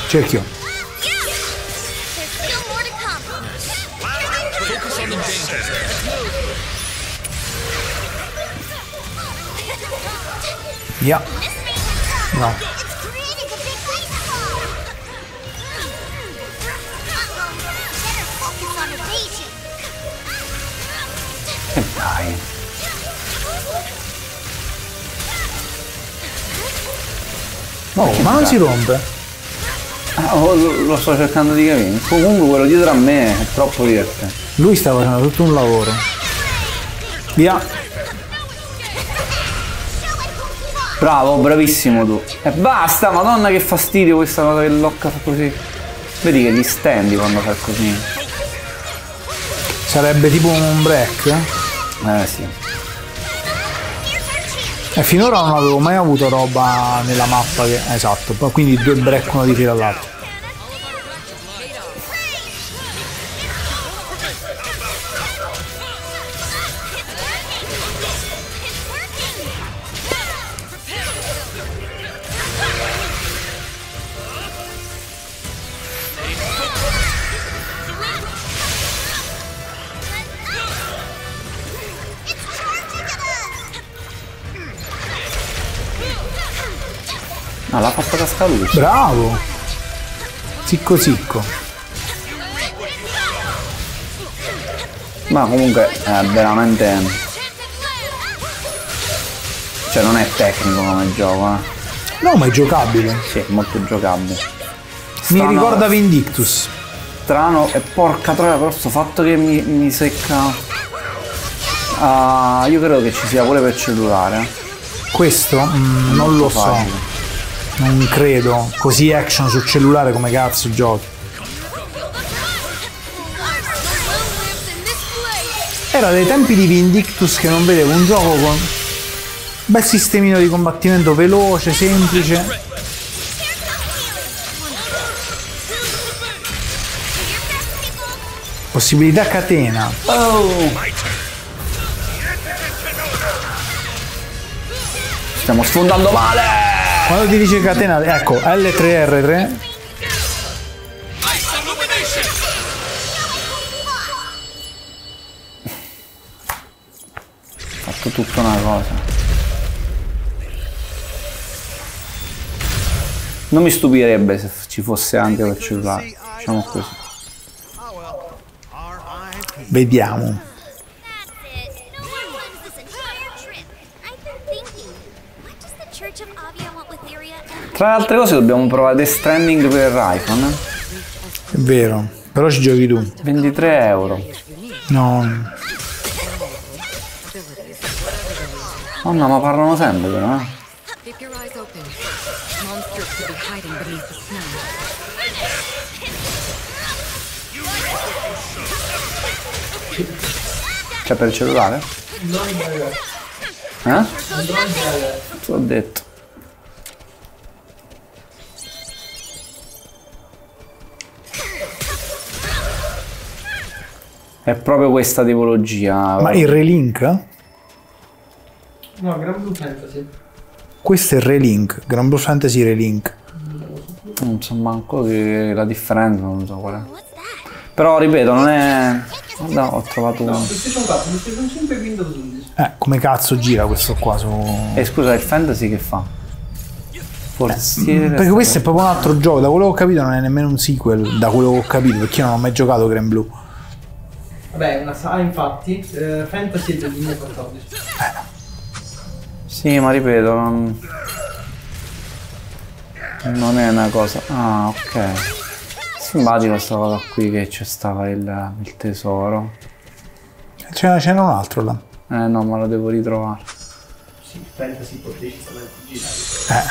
Cerchio. Yeah. No. E dai. Oh, ma non cazzo. Si rompe? Ah, oh, lo, lo sto cercando di capire. Comunque quello dietro a me è troppo divertente. Lui sta facendo tutto un lavoro. Via. Bravo, bravissimo tu. E basta, madonna che fastidio questa cosa che Locca fa così. Vedi che gli stendi quando fa così. Sarebbe tipo un break? Eh, eh sì. E finora non avevo mai avuto roba nella mappa che... esatto, quindi due break uno di fila all'altro. Ah, l'ha fatta cascare lui. Bravo! Zicco zicco. Ma comunque è veramente... cioè non è tecnico come gioco, eh. No, ma è giocabile. Sì, è molto giocabile. Strano, mi ricorda Vindictus. Strano e porca troia, però sto fatto che mi, mi secca... Uh, io credo che ci sia pure per cellulare. Questo? Mm, non lo facile. so. Non credo, così action sul cellulare come cazzo giochi. Era dai tempi di Vindictus che non vedevo un gioco con bel sistemino di combattimento veloce, semplice. Possibilità catena. Oh! stiamo sfondando male. Quando ti dice catena, ecco, L tre R tre. Ho fatto tutta una cosa. Non mi stupirebbe se ci fosse anche per cellulare. Diciamo così. Vediamo. Tra le altre cose dobbiamo provare The Stranding per iPhone. È vero, però ci giochi tu. ventitré euro. No. Oh no, ma parlano sempre però, eh. C'è per il cellulare? Eh? Te l'ho detto. È proprio questa tipologia. Ma vai. Il Relink? No, Granblue Fantasy. Questo è il Relink, Granblue Fantasy Relink. Non so manco che la differenza, non so qual è. Però ripeto, non è... Guarda, ho trovato uno. Eh, come cazzo gira questo qua su... Eh, scusa, il Fantasy che fa? Forse... Eh, perché questo è proprio un altro gioco, da quello che ho capito non è nemmeno un sequel, da quello che ho capito, perché io non ho mai giocato Granblue. Vabbè, una sala infatti, eh, Fantasy è del duemilaquattordici. Eh. Sì, ma ripeto, non... non è una cosa... Ah, ok. Simpatica sta cosa qui che c'è stava il, il tesoro. C'era un altro là. Eh no, ma lo devo ritrovare. Sì, il Fantasy può decisamente girare.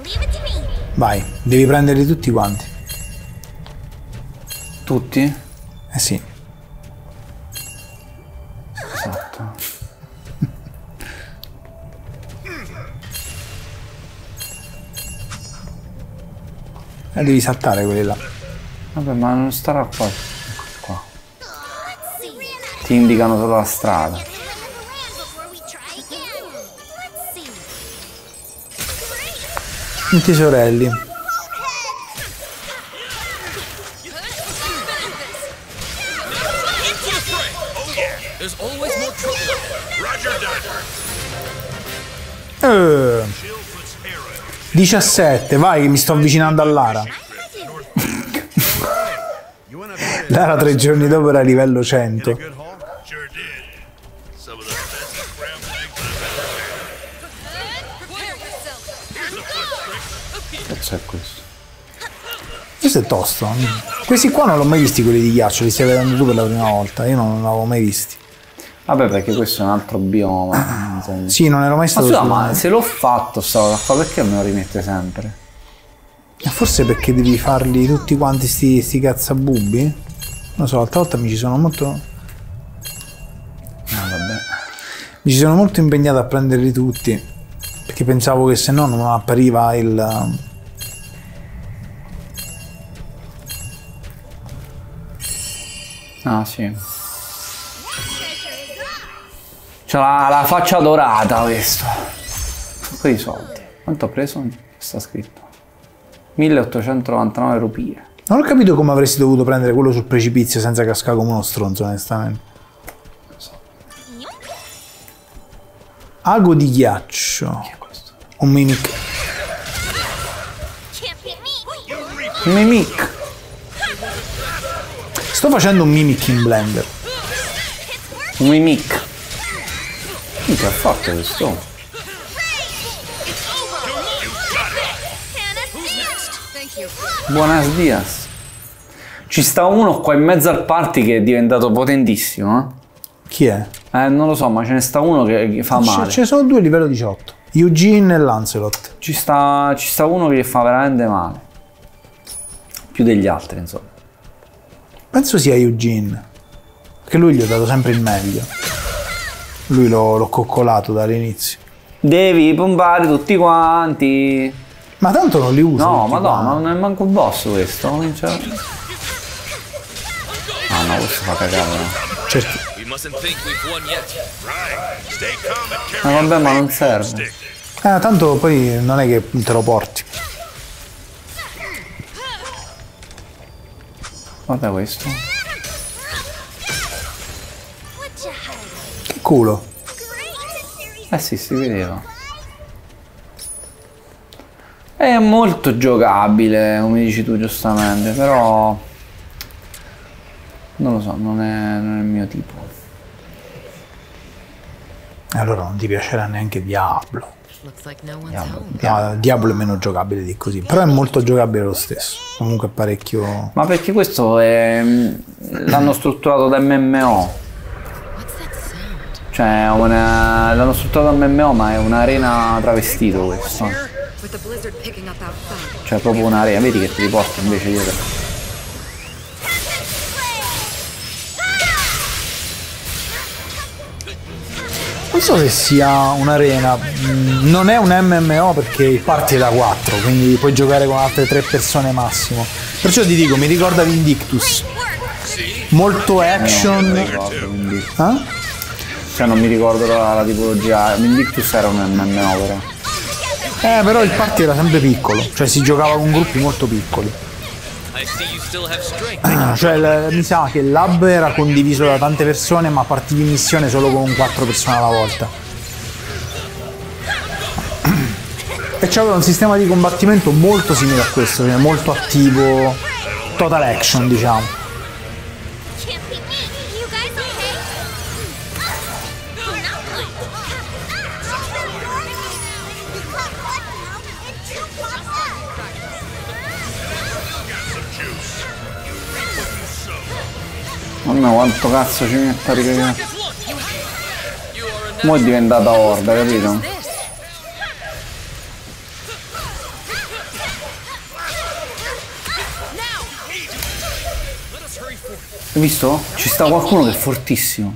Eh. Vai, devi prenderli tutti quanti. Tutti? Eh sì. Esatto. E eh, devi saltare quelli là. Vabbè, ma non starà qua. qua. Ti indicano solo la strada. I tesorelli. diciassette, vai che mi sto avvicinando a Lara. Lara tre giorni dopo era a livello cento. Cazzo è questo? Questo è tosto. Questi qua non l'ho mai visti, quelli di ghiaccio, li stai vedendo tu per la prima volta, io non l'avevo mai visti. Vabbè, perché questo è un altro bioma. Sì, non ero mai stato. Ma, scusa, ma se l'ho fatto sta cosa qua, perché me lo rimette sempre? Forse perché devi farli tutti quanti sti, sti cazzabubbi? Non so, l'altra volta mi ci sono molto... No, vabbè. Mi ci sono molto impegnato a prenderli tutti, perché pensavo che se no non appariva il... Ah, sì. C'ha la, la faccia dorata questo. Sacco di soldi. Quanto ho preso? Sta scritto milleottocentonovantanove rupie. Non ho capito come avresti dovuto prendere quello sul precipizio senza cascare come uno stronzo, onestamente. Non so. Ago di ghiaccio. Chi è questo? Un mimic. Un mimic. Sto facendo un mimic in Blender. Un mimic. Minchia, è forte questo. Buenas dias. Ci sta uno qua in mezzo al party che è diventato potentissimo, eh? Chi è? Eh, non lo so, ma ce ne sta uno che, che fa male. Ce ne sono due a livello diciotto. Eugene e Lancelot. Ci sta, ci sta uno che fa veramente male. Più degli altri, insomma. Penso sia Eugene. Perché lui gli ho dato sempre il meglio. Lui l'ho coccolato dall'inizio. Devi pompare tutti quanti. Ma tanto non li uso. No, ma no, ma non è manco un boss questo. Ah no, questo fa cagare. Certo. Ma vabbè, ma non serve. Ah, tanto poi non è che te lo porti. Guarda questo. Che culo. Eh sì, si vedeva. È molto giocabile, come dici tu giustamente, però... non lo so, non è, non è il mio tipo. Allora non ti piacerà neanche Diablo. Diablo, Diablo, Diablo è meno giocabile di così, però è molto giocabile lo stesso. Comunque è parecchio... ma perché questo è... l'hanno strutturato da M M O. Cioè una... l'hanno strutturato da M M O, ma è un'arena travestito questo. Cioè proprio un'arena, vedi che ti riporta invece dietro. Non so se sia un'arena, non è un M M O perché parti da quattro, quindi puoi giocare con altre tre persone massimo. Perciò ti dico, mi ricorda Vindictus. Molto action. Eh no, non mi ricordo, eh? Cioè non mi ricordo la, la tipologia. Vindictus era un M M O però. Eh però il party era sempre piccolo, cioè si giocava con gruppi molto piccoli. Ah, cioè la, mi sa che il lab era condiviso da tante persone, ma partivi in missione solo con quattro persone alla volta. E c'aveva un sistema di combattimento molto simile a questo, cioè molto attivo, total action diciamo. Mamma quanto cazzo ci mette a ricaricare. Mo' è diventata orda, capito? Hai visto? Ci sta qualcuno che è fortissimo.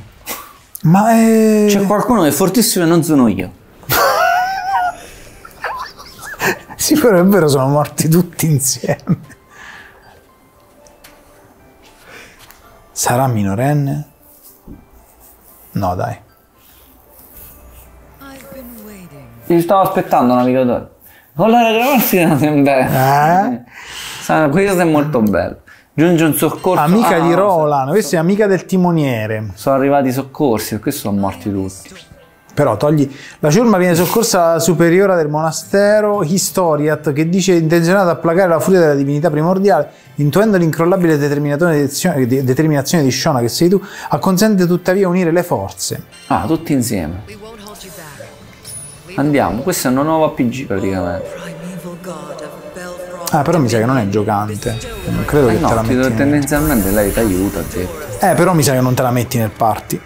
Ma è... c'è qualcuno che è fortissimo e non sono io. Sì, però è vero, sono morti tutti insieme. Sarà minorenne? No dai. Io stavo aspettando un navigatore. Con la ragazza è bello. Eh? Questo è molto bello. Giunge un soccorso. Amica ah, di Roland, no, questa è amica del timoniere. Sono arrivati i soccorsi, per questo sono morti tutti. Però togli. La ciurma viene soccorsa alla superiora del monastero Historiat, che dice intenzionata a placare la furia della divinità primordiale, intuendo l'incrollabile determinazione di Shona che sei tu, acconsente tuttavia unire le forze. Ah, tutti insieme. Andiamo, questo è una nuova P G praticamente. Ah, però mi sa che non è giocante. Non credo eh che no, te la metti. Nel... tendenzialmente lei ti aiuta, detto. Eh, però mi sa che non te la metti nel party.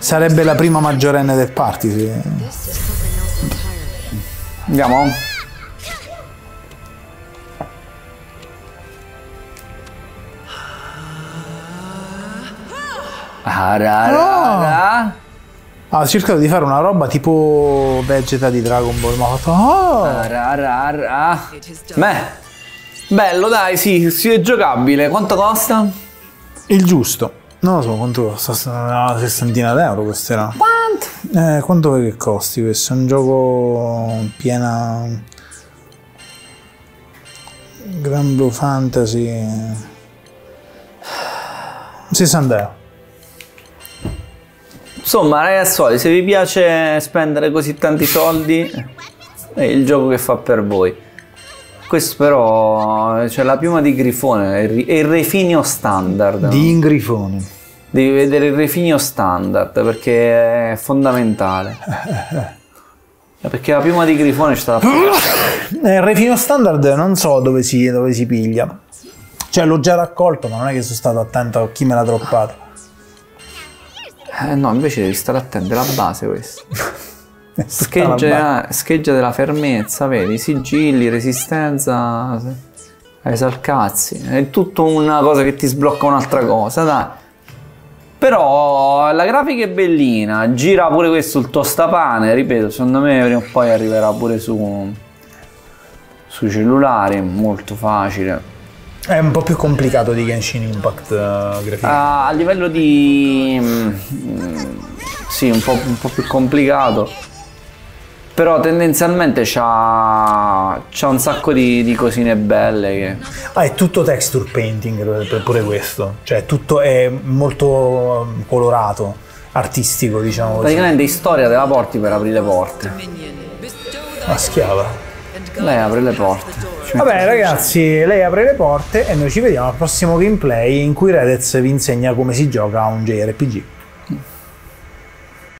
Sarebbe la prima maggiorenne del party, sì. Andiamo. Ah, ra, ra, ra. Ah, ho cercato di fare una roba tipo Vegeta di Dragon Ball, ma ho fatto... Oh. Ah, ra, ra, ra. Beh, bello dai, sì, sì, è giocabile. Quanto costa? Il giusto. Non lo so quanto costa, una sessantina d'euro costerà. Quanto? Eh, quanto è che costi questo? È un gioco piena... Granblue Fantasy... sessanta euro. Insomma ragazzuoli, se vi piace spendere così tanti soldi, è il gioco che fa per voi. Questo però c'è cioè la piuma di grifone e il refinio standard. Di in grifone. Devi vedere il refinio standard perché è fondamentale. Perché la piuma di grifone c'è stata. Il refinio standard non so dove si, dove si piglia. Cioè l'ho già raccolto, ma non è che sono stato attento a chi me l'ha droppata. Eh, no, invece devi stare attento, è la base questa. Scheggia, scheggia della fermezza, vedi, sigilli, resistenza, esalcazzi, è tutto una cosa che ti sblocca un'altra cosa, dai. Però la grafica è bellina, gira pure questo il tostapane, ripeto, secondo me prima o poi arriverà pure su sui cellulari, è molto facile. È un po' più complicato di Genshin Impact uh, graficamente. Uh, a livello di... Mm, sì, un po', un po' più complicato. Però tendenzialmente c'ha un sacco di, di cosine belle che... Ah, è tutto texture painting pure questo. Cioè tutto è molto colorato, artistico, diciamo così. Praticamente in storia te la porti per aprire le porte. Ma schiava. Lei apre le porte. Vabbè ragazzi, lei apre le porte e noi ci vediamo al prossimo gameplay in cui Redez vi insegna come si gioca a un J R P G.